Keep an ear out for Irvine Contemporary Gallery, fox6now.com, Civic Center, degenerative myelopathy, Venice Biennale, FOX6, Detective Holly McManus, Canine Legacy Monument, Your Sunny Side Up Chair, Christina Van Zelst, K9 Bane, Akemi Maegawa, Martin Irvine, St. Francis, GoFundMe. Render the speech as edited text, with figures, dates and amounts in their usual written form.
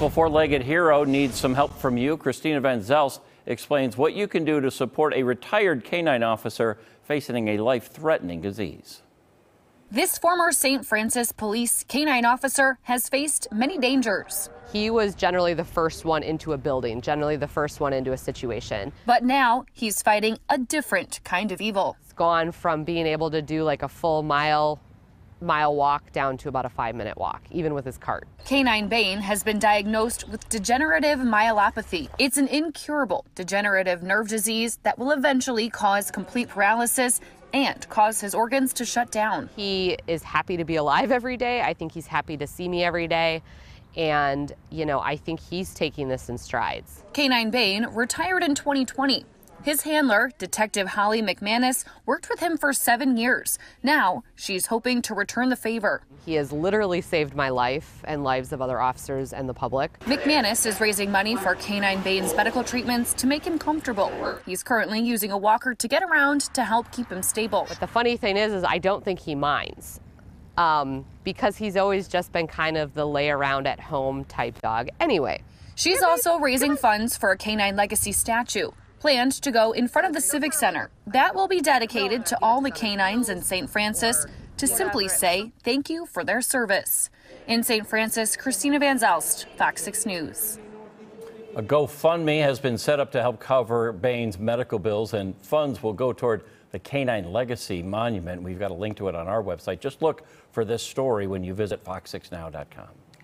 Well, four-legged hero needs some help from you. Christina Van Zelst explains what you can do to support a retired canine officer facing a life-threatening disease. This former St. Francis police canine officer has faced many dangers. He was generally the first one into a building, generally the first one into a situation. But now he's fighting a different kind of evil. It's gone from being able to do like a full mile walk down to about a 5-minute walk, even with his cart. K9 Bane has been diagnosed with degenerative myelopathy. It's an incurable degenerative nerve disease that will eventually cause complete paralysis and cause his organs to shut down. He is happy to be alive every day. I think he's happy to see me every day. And, you know, I think he's taking this in strides. K9 Bane retired in 2020. His handler, Detective Holly McManus, worked with him for 7 years. Now she's hoping to return the favor. He has literally saved my life and lives of other officers and the public. McManus is raising money for Canine Bane's medical treatments to make him comfortable. He's currently using a walker to get around to help keep him stable. But the funny thing is I don't think he minds. Because he's always just been kind of the lay around at home type dog anyway. She's also raising funds for a Canine Legacy statue, planned to go in front of the Civic Center. That will be dedicated to all the canines in St. Francis to simply say thank you for their service. In St. Francis, Christina Van Zelst, Fox 6 News. A GoFundMe has been set up to help cover Bane's medical bills, and funds will go toward the Canine Legacy Monument. We've got a link to it on our website. Just look for this story when you visit fox6now.com.